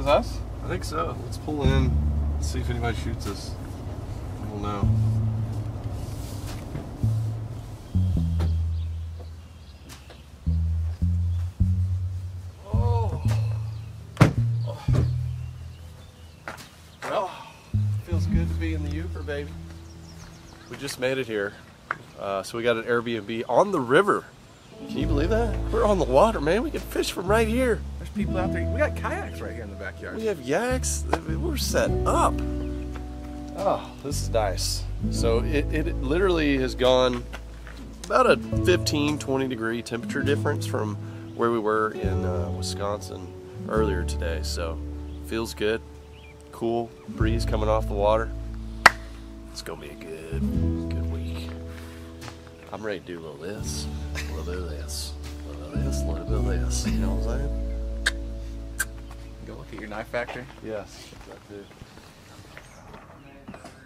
is us? I think so. Let's pull in. Let's see if anybody shoots us. We'll know. Oh. Oh. Well, feels good to be in the Yooper, baby. We just made it here. So we got an Airbnb on the river. Can you believe that? We're on the water, man. We can fish from right here. There's people out there. We got kayaks right here in the backyard. We have yaks. We're set up. Oh, this is nice. So it literally has gone about a 15-20 degree temperature difference from where we were in Wisconsin earlier today. So feels good. Cool breeze coming off the water. It's gonna be a good week. I'm ready to do a little this. A little bit of this, a little bit of this, a little bit of this. You know what I'm saying? Go look at your knife factory. Yes, I do.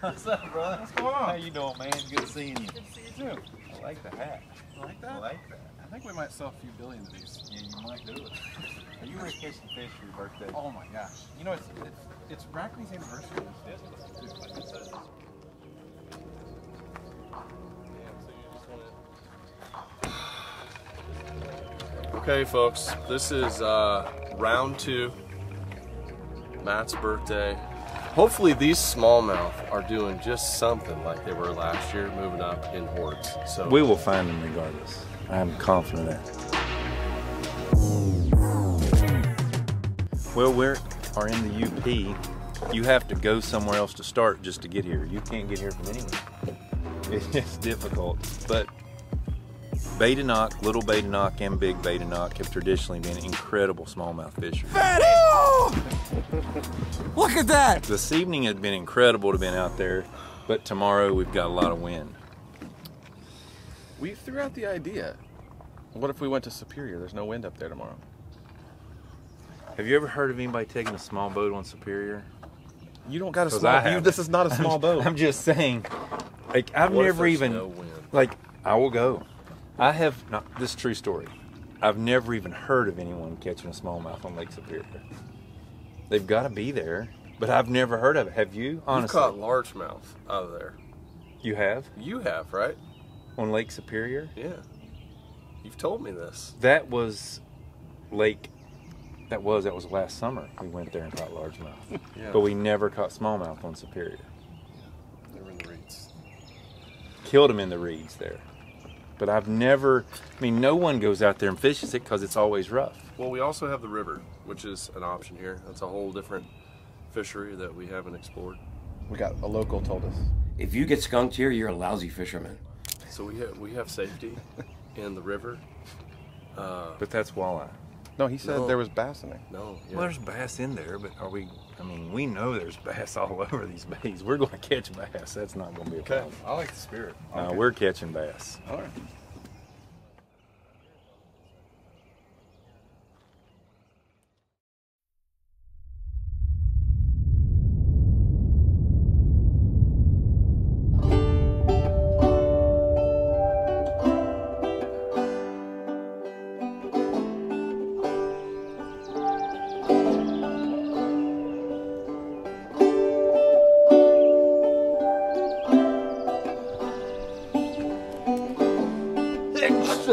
What's up, brother? What's going on? How you doing, man? Good to see you. Good to see you too. I like the hat. You like that? I like that. I think we might sell a few billion of these. Yeah, you might do it. Are you ready to catch some fish for your birthday? Oh my gosh! You know it's Brackley's anniversary. Okay, folks, this is round two, Matt's birthday. Hopefully these smallmouth are doing just something like they were last year, moving up in hordes. So we will find them regardless. I'm confident in that. Well, we are in the UP. You have to go somewhere else to start just to get here. You can't get here from anywhere. It's difficult, but Bay de Noc, Little Bay de Noc, and Big Bay de Noc have traditionally been incredible smallmouth fisheries. Look at that! This evening has been incredible to been out there, but tomorrow we've got a lot of wind. We threw out the idea. What if we went to Superior? There's no wind up there tomorrow. Have you ever heard of anybody taking a small boat on Superior? You don't got a small boat. This is not a small boat. I'm just saying. Like I've never even. No wind? Like I will go. I have not, this is a true story. I've never even heard of anyone catching a smallmouth on Lake Superior. They've got to be there, but I've never heard of it. Have you? Honestly, you've caught largemouth out of there. You have? You have, right? On Lake Superior? Yeah. You've told me this. That was last summer. We went there and caught largemouth, yeah. But we never caught smallmouth on Superior. Yeah. They were in the reeds. Killed them in the reeds there. But I've never, I mean, no one goes out there and fishes it because it's always rough. Well, we also have the river, which is an option here. That's a whole different fishery that we haven't explored. We got a local told us. If you get skunked here, you're a lousy fisherman. So we have safety in the river. But that's walleye. No, he said there was bass in there. No. Yeah. Well, there's bass in there, but are we, I mean, we know there's bass all over these bays. We're going to catch bass. That's not going to be a problem. I like the spirit. No, okay. We're catching bass. All right.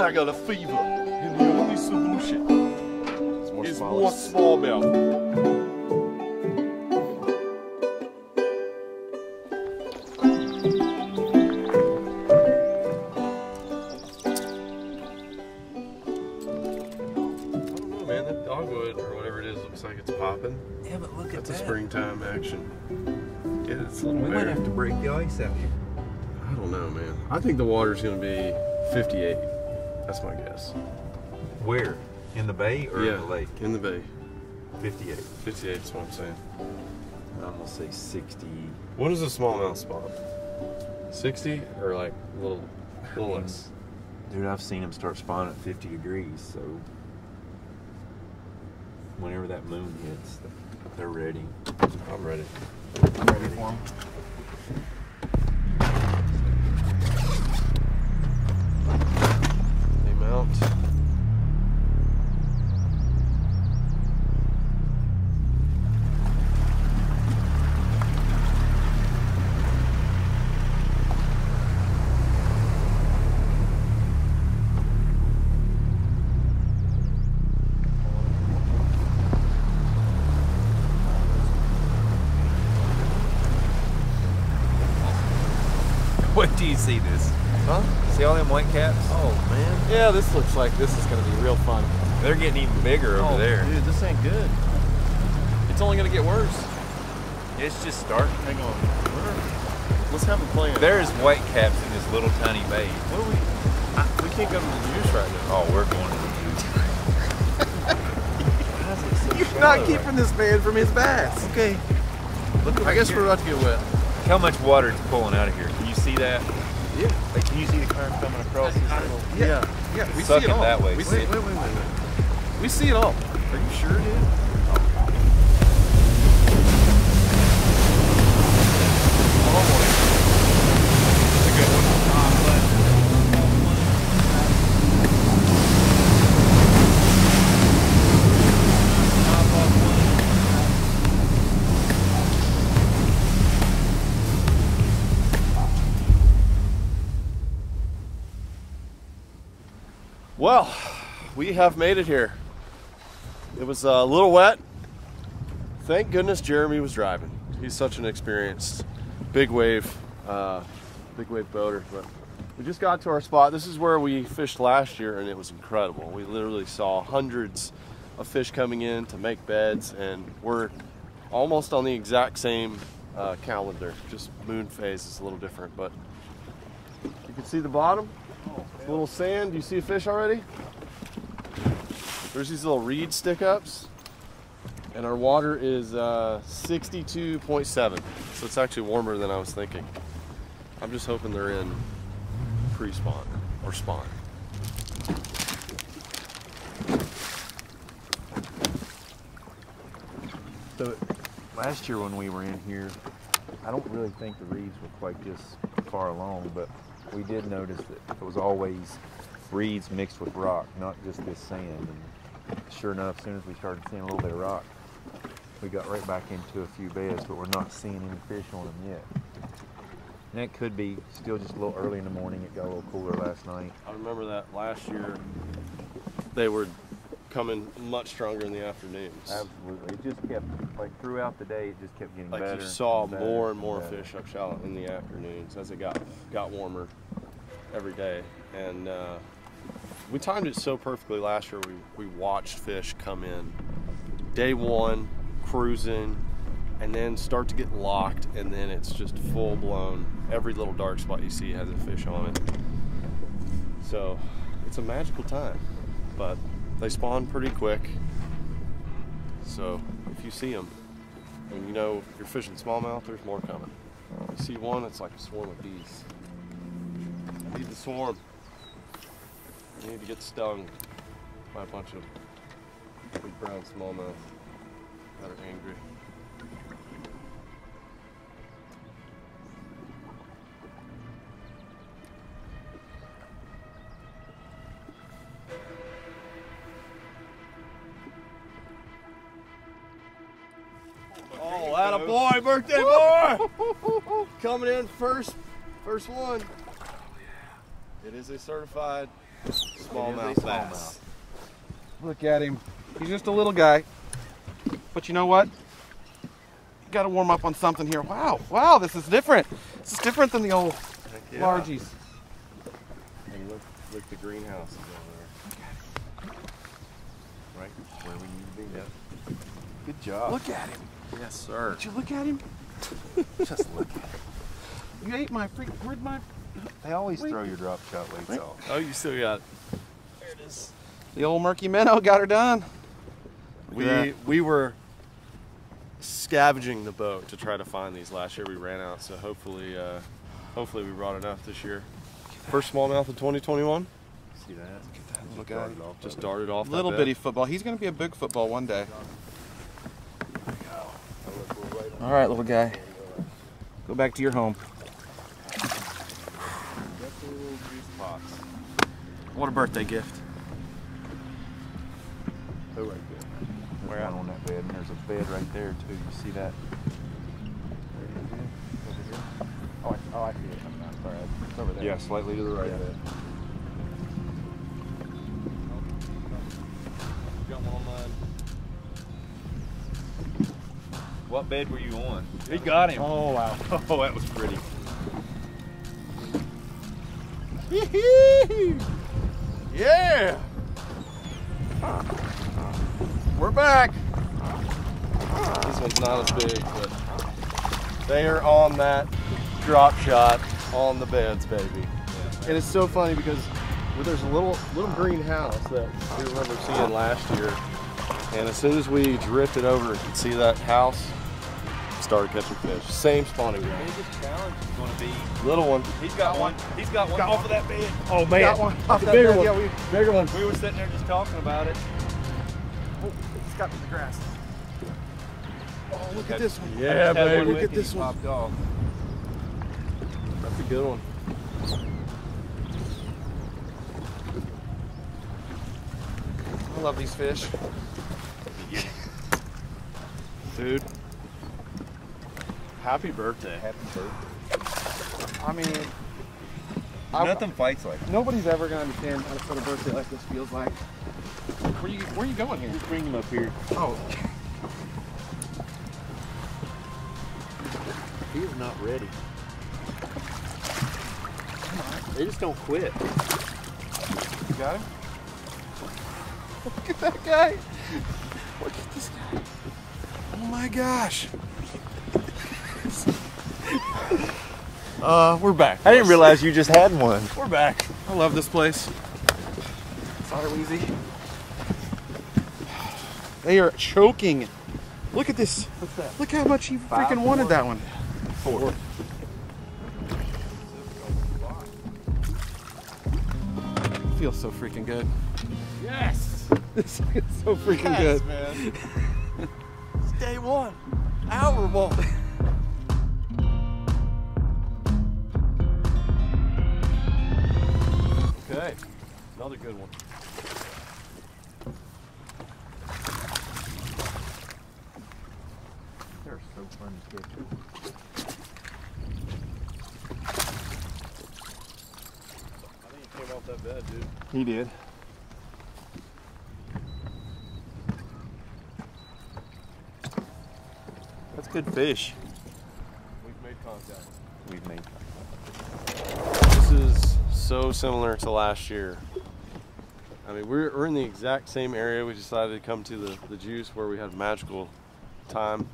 I got a fever, and the only solution is more smallmouth. I don't know, man, that dogwood or whatever it is looks like it's popping. Yeah, but look at that. That's a springtime action. Yeah, it's a little better. We might have to break the ice out here. I don't know, man. I think the water's going to be 58. That's my guess. Where? In the bay or in the lake? In the bay. 58. 58 is what I'm saying. I'm going to say 60. What is a smallmouth spot? 60 or like a little less? Dude, I've seen them start spawning at 50 degrees, so whenever that moon hits, they're ready. I'm ready. I'm ready for them. What do you see this? Huh? See all them white caps? Oh, man. Yeah, this looks like this is going to be real fun. They're getting even bigger over there. Dude, this ain't good. It's only going to get worse. It's just starting. Hang on. Let's have a plan. There's white caps in this little tiny bay. What are we? We can't go to the juice right now. Oh, we're going to the juice. So you're not keeping this man from his bass. Okay. Look, I guess we're about to get wet. How much water is pulling out of here? Can you see that? Yeah. Like, can you see the current coming across? Yeah. We see it all. That way. Wait. We see it all. Are you sure it is? Well, we have made it here. It was a little wet. Thank goodness Jeremy was driving. He's such an experienced big wave boater. But we just got to our spot. This is where we fished last year, and it was incredible. We literally saw hundreds of fish coming in to make beds, and we're almost on the exact same calendar. Just moon phase is a little different, but you can see the bottom. It's a little sand. Do you see a fish already? There's these little reed stick-ups, and our water is 62.7, so it's actually warmer than I was thinking. I'm just hoping they're in pre-spawn or spawn. So last year when we were in here, I don't really think the reeds were quite this far along, but we did notice that it was always reeds mixed with rock, not just this sand. And sure enough, as soon as we started seeing a little bit of rock, we got right back into a few beds, but we're not seeing any fish on them yet. And it could be still just a little early in the morning. It got a little cooler last night. I remember that last year they were coming much stronger in the afternoons. Absolutely. It just kept, like, throughout the day, it just kept getting better. Like, you saw more and more fish up shallow in the afternoons as it got warmer every day. And we timed it so perfectly last year. We watched fish come in day one, cruising, and then start to get locked, and then it's just full blown. Every little dark spot you see has a fish on it. So it's a magical time, but they spawn pretty quick. So if you see them, and you know you're fishing smallmouth, there's more coming. You see one, it's like a swarm of bees. I need the swarm. I need to get stung by a bunch of big brown smallmouth that are angry. Boy, birthday boy! Coming in first one. Oh, yeah. It is a certified smallmouth bass. Look at him. He's just a little guy. But you know what? You gotta warm up on something here. Wow, this is different. This is different than the old largies. And look, the greenhouse is over there. Right where we need to be. Yep. Good job. Look at him. Yes, sir. Did you look at him? Just look at him. You ate my freaking... Where'd my... They always throw your drop shot weights off. Oh, you still got it. There it is. The old murky minnow got her done. We were scavenging the boat to try to find these last year. We ran out, so hopefully we brought enough this year. First smallmouth of 2021. See that? Look at that little guy. Just darted off. Little bitty football. He's going to be a big football one day. All right, little guy, go back to your home. What a birthday gift. They're right there. We're out on that bed, and there's a bed right there, too. You see that? Over here. Oh, I see it. I'm sorry. It's over there. Yeah, slightly to the right there. Got one on mine. What bed were you on? He got him. Oh, wow. Oh, that was pretty. Yeah! We're back. This one's not as big, but they are on that drop shot on the beds, baby. Yeah. And it's so funny because there's a little greenhouse that we remember seeing last year. And as soon as we drifted over and could see that house, started catching fish. Same spawning ground. The biggest challenge is going to be little one. He's got one. He's got one off of that bed. Oh man, got one off that bed. Yeah, bigger one. We were sitting there just talking about it. Oh, it's got to the grass. Oh, look at this one. Yeah, baby. Look at this one. That's a good one. I love these fish. Dude. Happy birthday. Happy birthday. I mean, nothing fights like that. Nobody's ever going to understand what a birthday like this feels like. Where are you going here? Just bring him up here. Oh. He's not ready. They just don't quit. You got him? Look at that guy. Look at this guy. Oh my gosh. We're back. I didn't realize you just had one. We're back. I love this place. It's not easy. They are choking. Look at this. What's that? Look how much you freaking wanted that one. Four. It feels so freaking good. Yes. This feels so freaking good, man. It's day one. Hour one. Okay, another good one. They're so fun to catch. I think he came off that bed, dude. He did. That's good fish. We've made contact. We've made contact. This is so similar to last year. I mean, we're in the exact same area. We decided to come to the juice where we had a magical time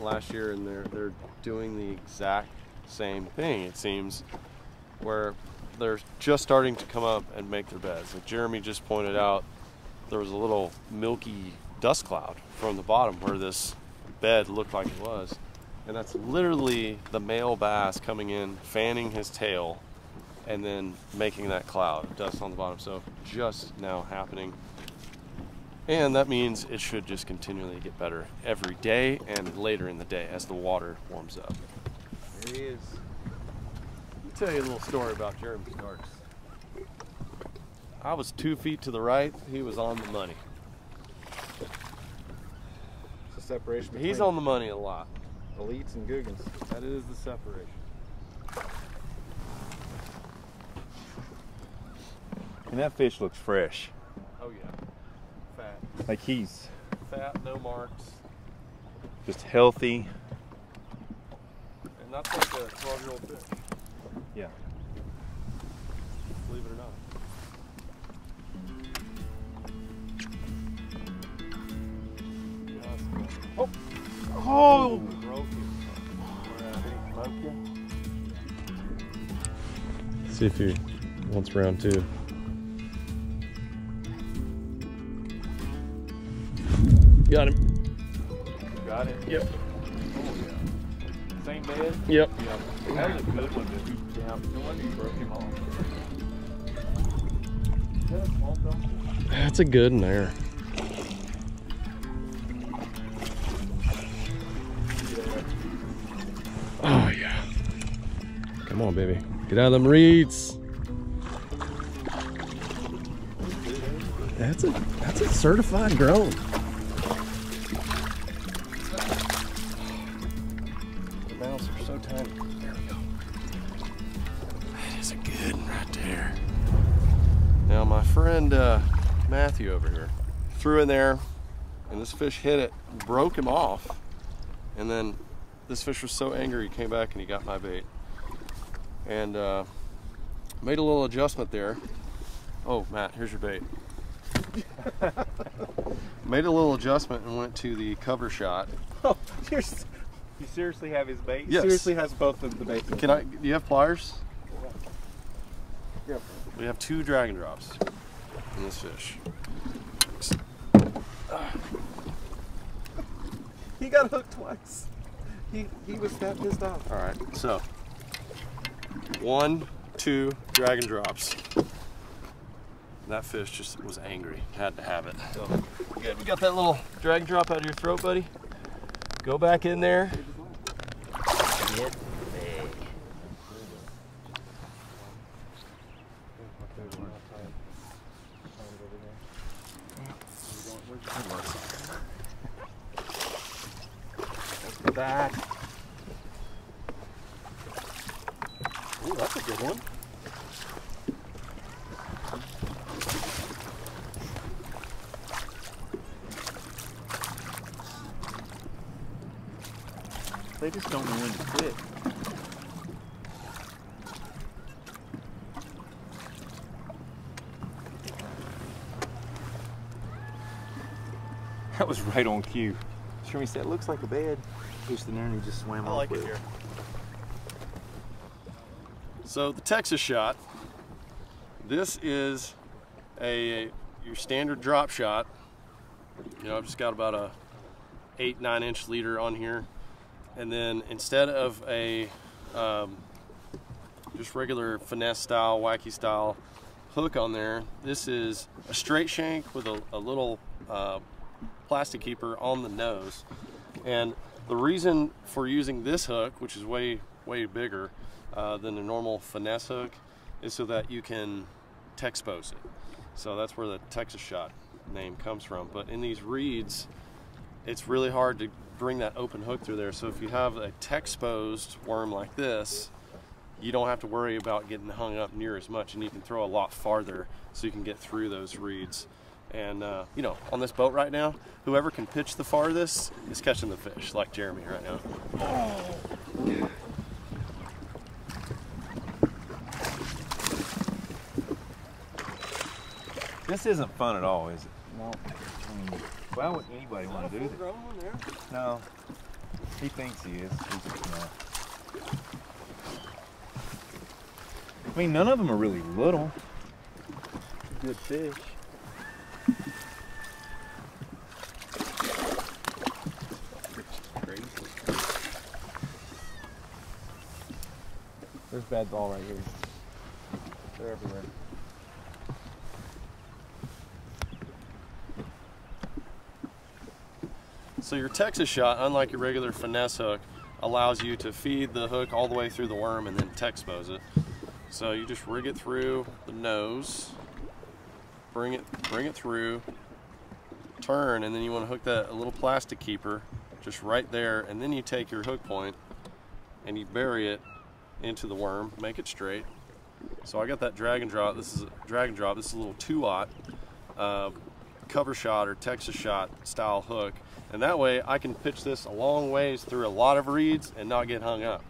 last year, and they're doing the exact same thing, it seems, where they're just starting to come up and make their beds. Like Jeremy just pointed out, there was a little milky dust cloud from the bottom where this bed looked like it was, and that's literally the male bass coming in, fanning his tail, and then making that cloud of dust on the bottom. So just now happening. And that means it should just continually get better every day and later in the day as the water warms up. There he is. Let me tell you a little story about Jeremy Starks. I was 2 feet to the right, he was on the money. It's a separation. He's on the money a lot. Elites and Googans. That is the separation. And that fish looks fresh. Oh yeah, fat. Like he's fat, no marks. Just healthy. And that's like a 12-year-old fish. Yeah. Believe it or not. Oh! Oh! Broke it. See if he wants round two. Got him. Got it? Yep. Oh, yeah. Same bed? Yep. Yeah. That was a good one, dude. Yeah. No wonder you broke him off. That's a good one there. Yeah. Oh, yeah. Come on, baby. Get out of them reeds. That's a certified grown. Matthew over here threw in there, and this fish hit it, broke him off, and then this fish was so angry he came back and he got my bait. And made a little adjustment there. Oh, Matt, here's your bait. Made a little adjustment and went to the cover shot. Oh, you seriously have his bait? Yes. Seriously has both of the baits. Can I? Do you have pliers? Yeah. We have 2 drag and drops in this fish. He got hooked twice. He was that pissed off. All right, so 1, 2 drag and drops. That fish just was angry, had to have it. So, good, we got that little drag drop out of your throat, buddy. Go back in there. Get big. That's back. Ooh, that's a good one. They just don't know when to quit. That was right on cue. Jeremy said, it looks like a bed. Pushed in there and he just swam off. I like it here. So the Texas shot, this is your standard drop shot. You know, I've just got about a 8-9 inch leader on here. And then instead of a just regular finesse style, wacky style hook on there, this is a straight shank with a little plastic keeper on the nose. And the reason for using this hook, which is way, way bigger than a normal finesse hook, is so that you can texpose it. So that's where the Texas shot name comes from. But in these reeds, it's really hard to bring that open hook through there. So if you have a texposed worm like this, you don't have to worry about getting hung up near as much, and you can throw a lot farther so you can get through those reeds. And you know, on this boat right now, whoever can pitch the farthest is catching the fish, like Jeremy right now. Oh. Yeah. This isn't fun at all, is it? No. Why would anybody want to do that? No, he thinks he is. I mean, none of them are really little. Good fish. Crazy. There's bad ball right here. They're everywhere. So your Texas shot, unlike your regular finesse hook, allows you to feed the hook all the way through the worm and then texpose it. So you just rig it through the nose, bring it through, turn, and then you want to hook that little plastic keeper just right there, and then you take your hook point and you bury it into the worm, make it straight. So I got that drag and drop. This is a drag and drop. This is a little 2-aught cover shot or Texas shot style hook. And that way I can pitch this a long ways through a lot of reeds and not get hung up.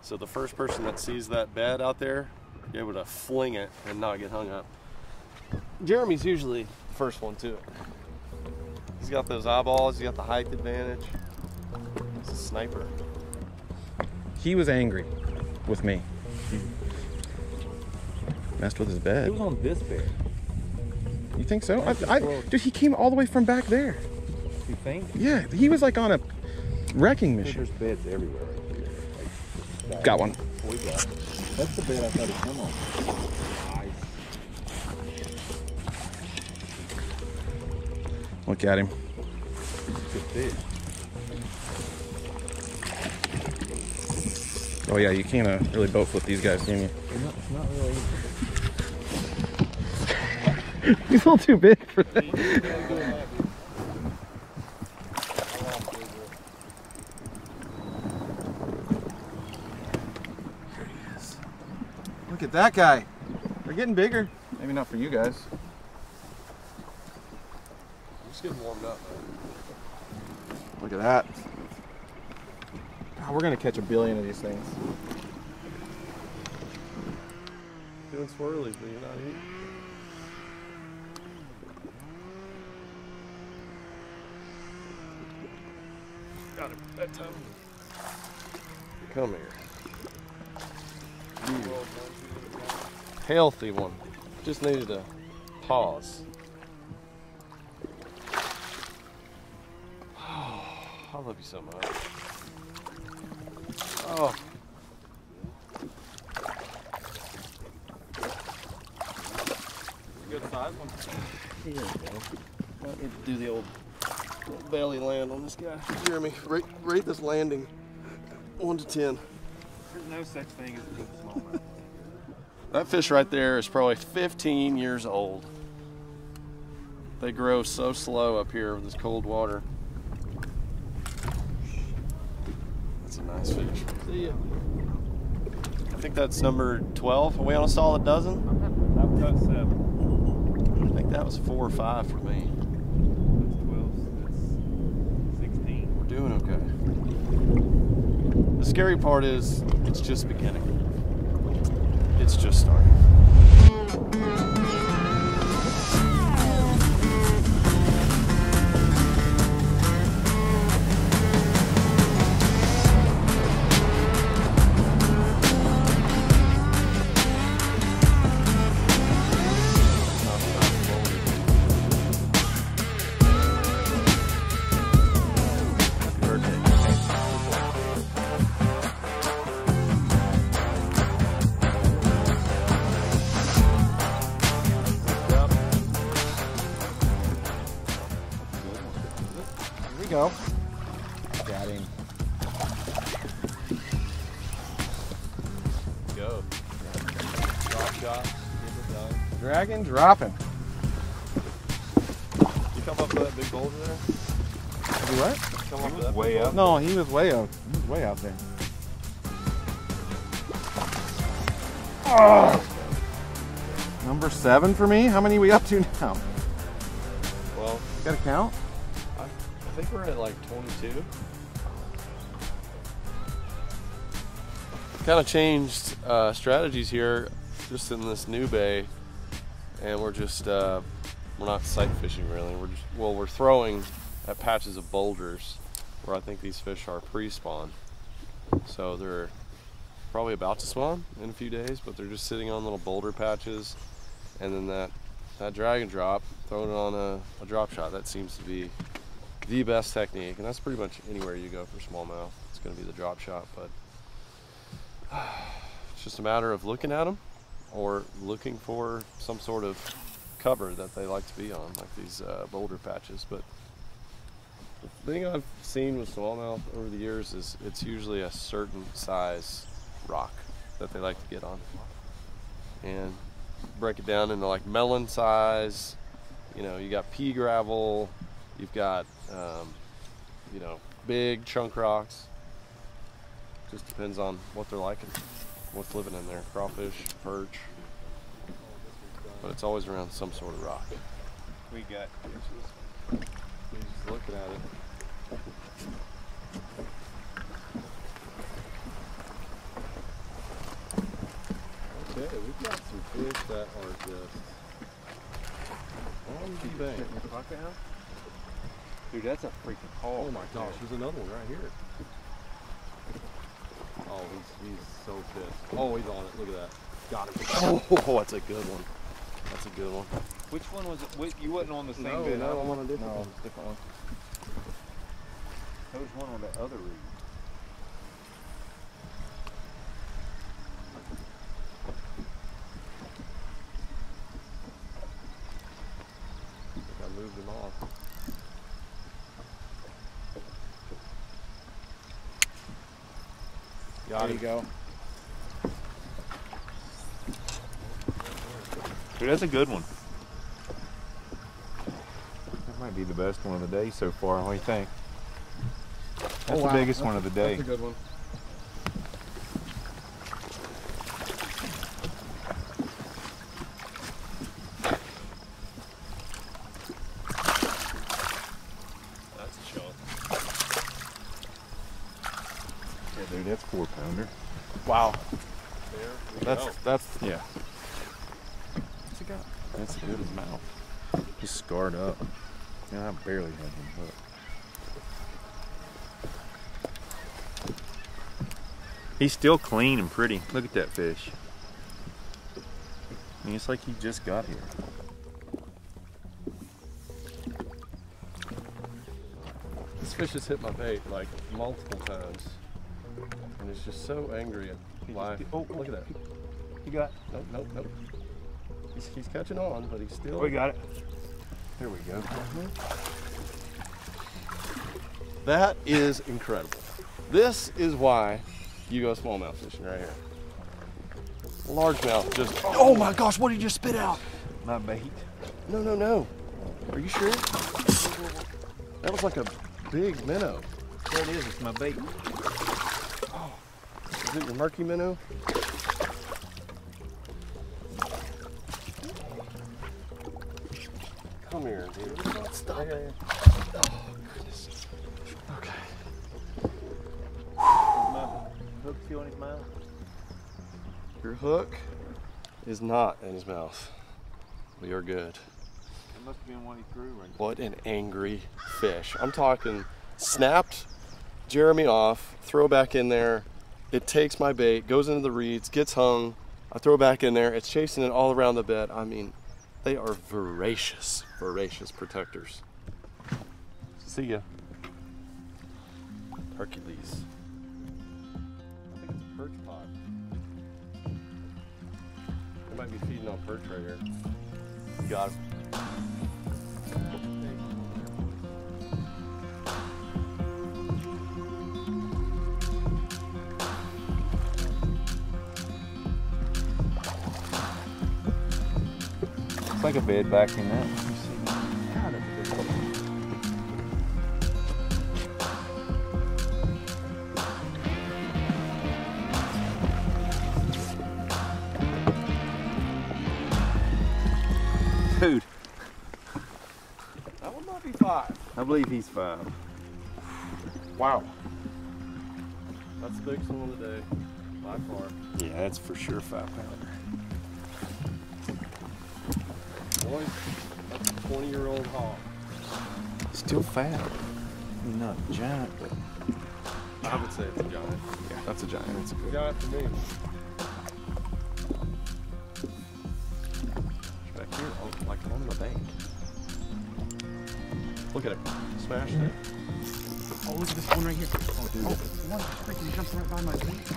So the first person that sees that bed out there, you're able to fling it and not get hung up. Jeremy's usually the first one to it. He's got those eyeballs, he's got the height advantage. He's a sniper. He was angry with me. Messed with his bed. He was on this bed. You think so? Dude, he came all the way from back there. You think? Yeah, he was like on a wrecking mission. There's beds everywhere right here. Like, got one. We got it. That's the bed I thought he'd come on. Nice. Look at him. Good fish. Oh yeah, you can't really boat flip these guys, can you? It's not really easy. He's a little too big for that. Look at that guy. They're getting bigger. Maybe not for you guys. I'm just getting warmed up, man. Look at that. Oh, we're going to catch a billion of these things. doing swirlies, but you're not eating. Got him that time. Come here. Healthy one. Just needed a pause. Oh, I love you so much. Oh. Good size one. Here we go. I need to do the old belly land on this guy. Jeremy, rate this landing 1 to 10. There's no such thing as being small. That fish right there is probably 15 years old. They grow so slow up here with this cold water. That's a nice fish. See ya. I think that's number 12. Are we on a solid dozen? I've got 7. I think that was 4 or 5 for me. That's 12. That's 16. We're doing okay. The scary part is it's just beginning. It's just starting. Go. Got him. Go. Drop shot. Dragon dropping. You come up to that big boulder there? Do what? Come up to that way up. No, he was way up. He was way out there. Oh. Number 7 for me. How many are we up to now? Well, you got to count. I think we're at like 22. Kind of changed strategies here, just in this new bay, and we're just we're not sight fishing really. We're just, well, we're throwing at patches of boulders where I think these fish are pre-spawn. So they're probably about to spawn in a few days, but they're just sitting on little boulder patches, and then that drag and drop, throwing it on a drop shot. That seems to be the best technique, and that's pretty much anywhere you go for smallmouth. It's going to be the drop shot, but it's just a matter of looking at them or looking for some sort of cover that they like to be on, like these boulder patches. But the thing I've seen with smallmouth over the years is it's usually a certain size rock that they like to get on, and break it down into like melon size. You know, you got pea gravel. You've got, you know, big chunk rocks. Just depends on what they're liking, what's living in there. Crawfish, perch, but it's always around some sort of rock. We got fishes. He's just looking at it. Okay, we've got some fish that are just on the bank. Dude, that's a freaking haul. Oh my gosh, there's another one right here. Oh, he's so pissed. Oh, he's on it. Look at that. Got him. Oh, that's a good one. That's a good one. Which one was it? Wait, you wasn't on the same bit. No, I'm on a different one. No, different one. There was one on that other rig. I think I moved him off. There you go. Dude, that's a good one. That might be the best one of the day so far. What do you think? That's the biggest one of the day. That's a good one. Dude, that's 4-pounder. Wow. There we go. That's yeah. That's a good mouth. He's scarred up. Yeah, I barely had him hooked. He's still clean and pretty. Look at that fish. I mean, it's like he just got here. This fish has hit my bait like multiple times. And it's just so angry at life. Oh, look at that. You got it. Nope, nope, nope. He's catching on, but he's still... We got it. There we go. Mm-hmm. That is incredible. This is why you go smallmouth fishing right here. Largemouth just... Oh my gosh, what did you just spit out? My bait. No, no, no. Are you sure? That was like a big minnow. There it is, it's my bait. Oh. Is it your murky minnow? Come here, dude. Stop. Oh, goodness. Okay. Hook still in his mouth? Your hook is not in his mouth. We are good. It must have been one he threw right now. What an angry fish. I'm talking snapped Jeremy off, throw back in there. It takes my bait, goes into the reeds, gets hung. I throw back in there. It's chasing it all around the bed. I mean, they are voracious, voracious protectors. See ya. Hercules. I think it's a perch pot. They might be feeding on perch right here. You got him. It's like a bed back in there. God, that's a good one. Dude. That one might be five. I believe he's five. Wow. That's the biggest one of the day, by far. Yeah, that's for sure 5 pounder. Boy, that's a 20-year-old hog. Still fat. Not giant, but... I would say it's a giant. Yeah, that's a giant. It's a good giant for me. Back here, like on the bank. Look at it. Smashed it. Oh, look at this one right here. Oh, dude. Oh, one freaking jumps right by my feet.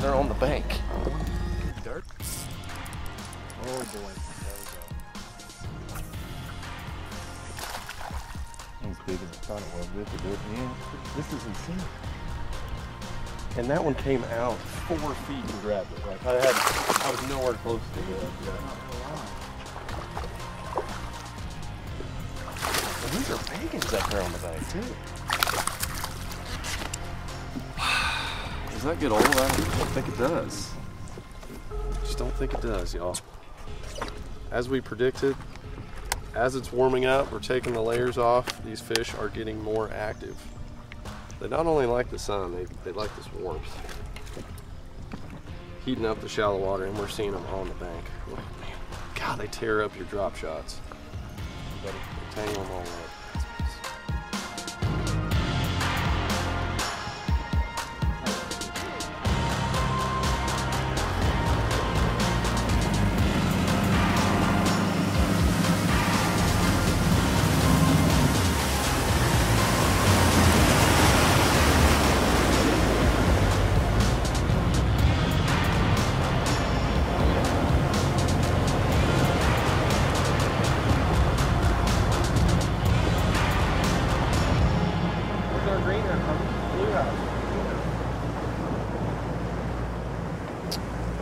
They're on the bank. Dirt. Oh boy. There we go. As big as I thought it was with the dirt. Yeah. This is insane. And that one came out 4 feet and grabbed it. Like I was nowhere close to it. Yeah. And these are pagans up there on the bank too. Does that get old? I don't think it does. Just don't think it does, y'all. As we predicted, as it's warming up, we're taking the layers off. These fish are getting more active. They not only like the sun, they like this warmth. Heating up the shallow water, and we're seeing them on the bank. Like, man, God, they tear up your drop shots. You better tangle them all up.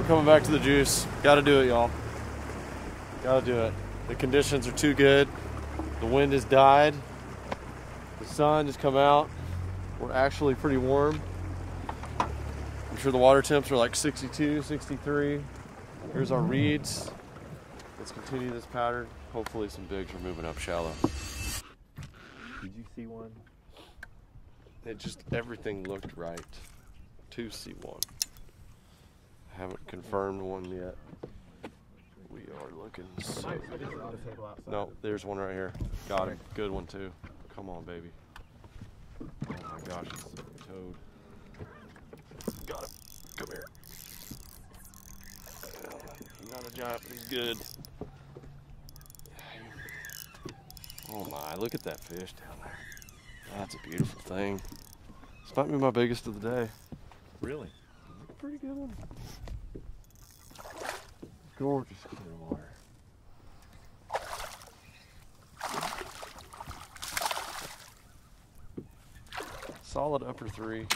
Coming back to the juice. Gotta do it, y'all. Gotta do it. The conditions are too good. The wind has died. The sun has come out. We're actually pretty warm. I'm sure the water temps are like 62, 63. Here's our reeds. Let's continue this pattern. Hopefully some bigs are moving up shallow. Did you see one? It just, everything looked right to see one. I haven't confirmed one yet. We are looking so good. No, there's one right here. Got him. Good one too. Come on, baby. Oh my gosh, it's a toad. Got him. Come here. Not a giant, but he's good. Oh my, look at that fish down there. That's a beautiful thing. This might be my biggest of the day. Really? Pretty good one. Gorgeous clear water. Solid upper three.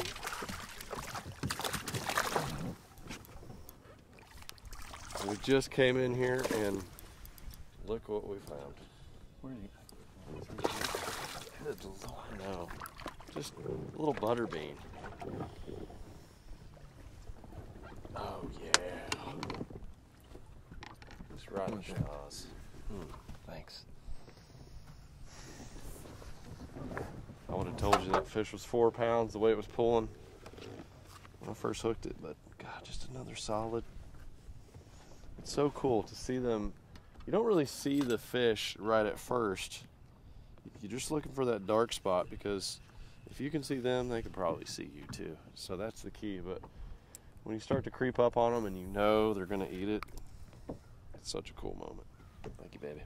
We just came in here and look what we found. Where are you? Good Lord, no. Just a little butterbean. Oh yeah. It's right in the jaws. Thanks. I would have told you that fish was 4 pounds the way it was pulling when I first hooked it, but God, just another solid. It's so cool to see them. You don't really see the fish right at first. You're just looking for that dark spot, because if you can see them, they can probably see you too. So that's the key. But when you start to creep up on them and you know they're going to eat it, it's such a cool moment. Thank you, baby.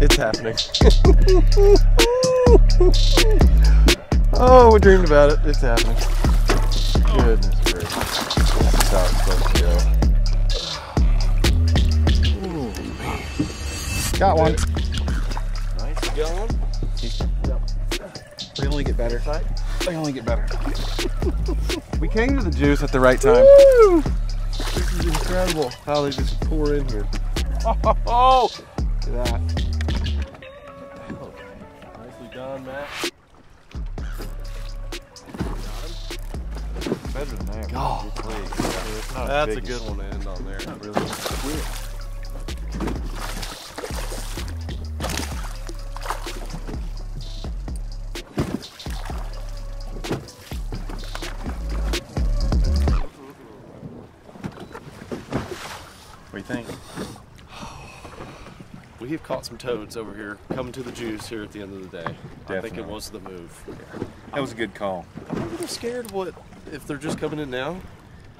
It's happening. Oh, we dreamed about it. It's happening. Goodness gracious. That's how it's supposed to go. Ooh, man. Got one. Nice. You got one? Yep. They only get better. They only get better. We came to the juice at the right time. Woo! This is incredible how they just pour in here. Oh! Look at that. Okay. Nicely done, Matt. Got him. Better than that. God. That's a good one to end on there. Not really. What do you think? We've caught some toads over here, coming to the juice here at the end of the day. Definitely. I think it was the move. Yeah. That was a good call. I'm a little scared if they're just coming in now,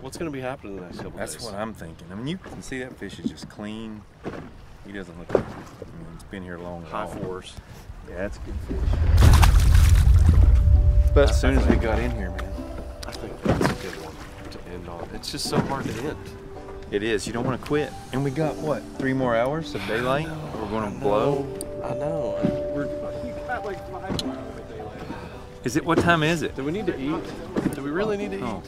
what's going to be happening in the next couple days. That's what I'm thinking. I mean, you can see that fish is just clean. He doesn't look like, I mean, he's been here long. High fours. Yeah, that's a good fish. But as soon as we got in here, man. I think that's a good one to end on. It's just so hard to end. It is. You don't want to quit. And we got, what, 3 more hours of daylight? We're going to blow. I know. You got like 5 hours of daylight. Is it? What time is it? Do we need to eat? Do we really need to eat?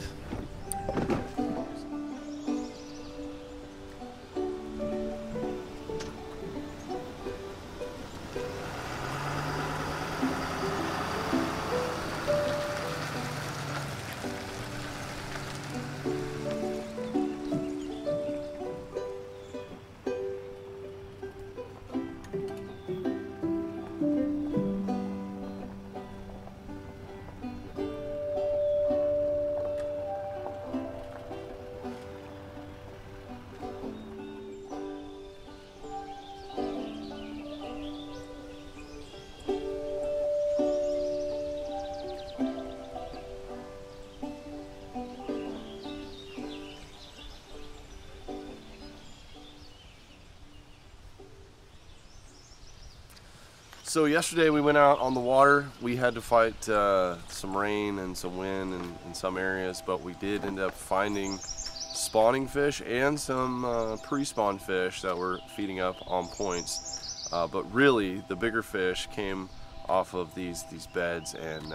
So yesterday we went out on the water. We had to fight some rain and some wind in some areas, but we did end up finding spawning fish and some pre-spawn fish that were feeding up on points. But really, the bigger fish came off of these beds, and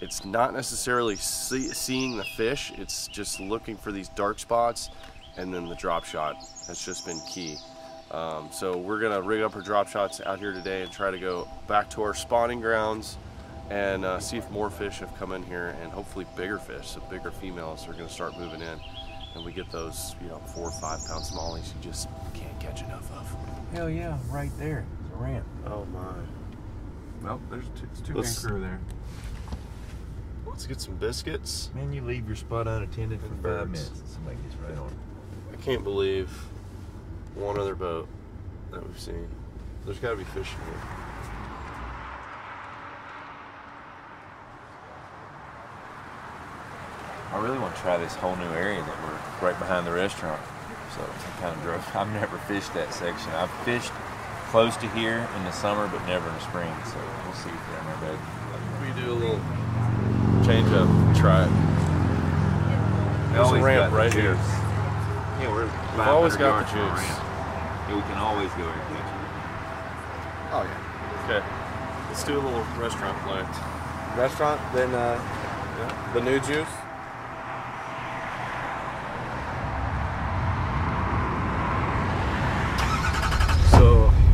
it's not necessarily seeing the fish, it's just looking for these dark spots, and then the drop shot has just been key. So we're gonna rig up our drop shots out here today and try to go back to our spawning grounds and see if more fish have come in here, and hopefully bigger fish. So bigger females are gonna start moving in, and we get those, you know, 4 or 5 pound smallies you just can't catch enough of. Hell yeah, right there, there's a ramp. Oh my. Well, there's two man crew there. Let's get some biscuits. Man, you leave your spot unattended for 5 minutes and somebody gets right on. I can't believe one other boat that we've seen. There's gotta be fish in here. I really want to try this whole new area that we're right behind the restaurant. So I kind of drove. I've never fished that section. I've fished close to here in the summer, but never in the spring. So we'll see if they're in there, babe. We do a little change up and try it. There's a ramp right here. Yeah, we've always got the juice. Yeah, we can always go here. Oh yeah. Okay. Let's do a little restaurant play. Restaurant, then yeah. The new juice.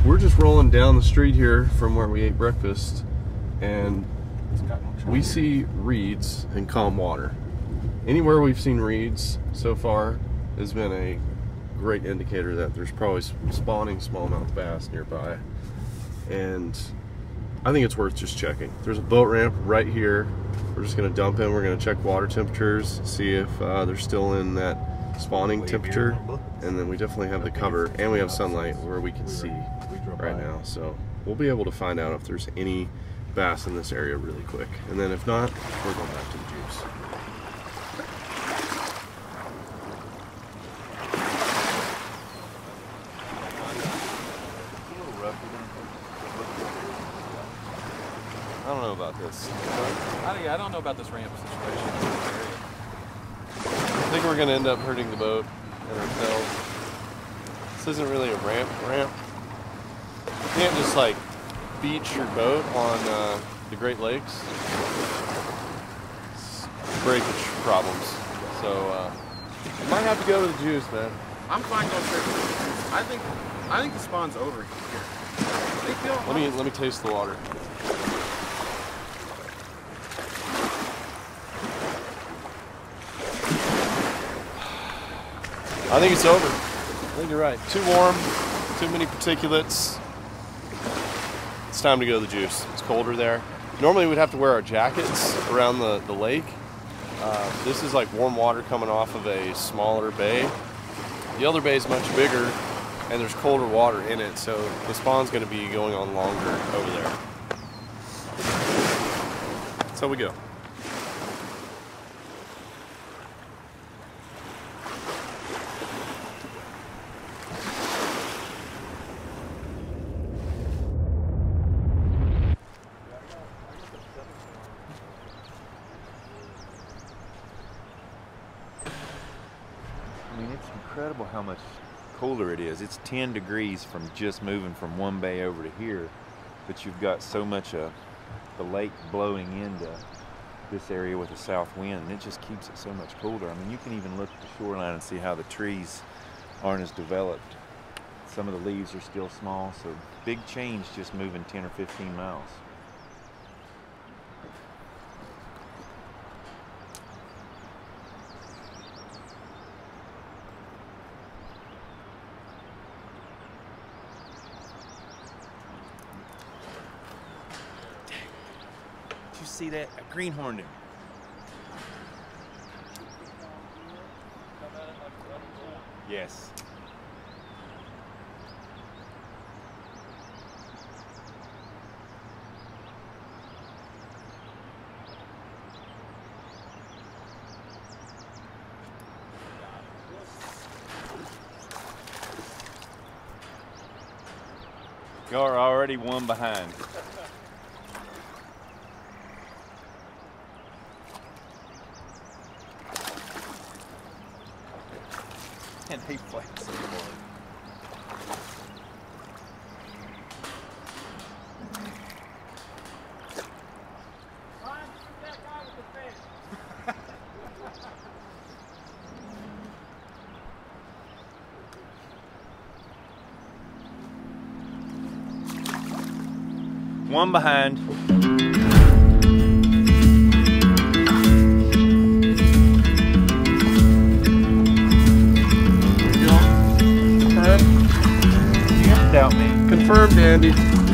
We're just rolling down the street here from where we ate breakfast, and we see reeds and calm water. Anywhere we've seen reeds so far has been a great indicator that there's probably spawning smallmouth bass nearby, and I think it's worth just checking. There's a boat ramp right here. We're just gonna dump in, we're gonna check water temperatures, see if they're still in that spawning temperature, and then we definitely have the cover, and we have sunlight where we can see right now, so we'll be able to find out if there's any bass in this area really quick, and then if not, we're going back to the juice. I don't know about this. I don't know about this ramp situation. I think we're going to end up hurting the boat and ourselves. This isn't really a ramp. You can't just like beach your boat on the Great Lakes. It's breakage problems. So you might have to go to the juice, man. I'm fine going straight to the juice. I think the spawn's over here. Let me taste the water. I think it's over. I think you're right. Too warm, too many particulates. It's time to go to the juice. It's colder there. Normally we'd have to wear our jackets around the lake. This is like warm water coming off of a smaller bay. The other bay is much bigger and there's colder water in it, so the spawn's gonna be going on longer over there. That's how we go. Incredible how much colder it is. It's 10 degrees from just moving from one bay over to here, but you've got so much of the lake blowing into this area with a south wind. It just keeps it so much colder. I mean, you can even look at the shoreline and see how the trees aren't as developed. Some of the leaves are still small, so big change just moving 10 or 15 miles. See that? I greenhorned him. Yes. You're already one behind. And he plays the board. one behind. You don't confirm? You doubt me. Confirmed, Andy.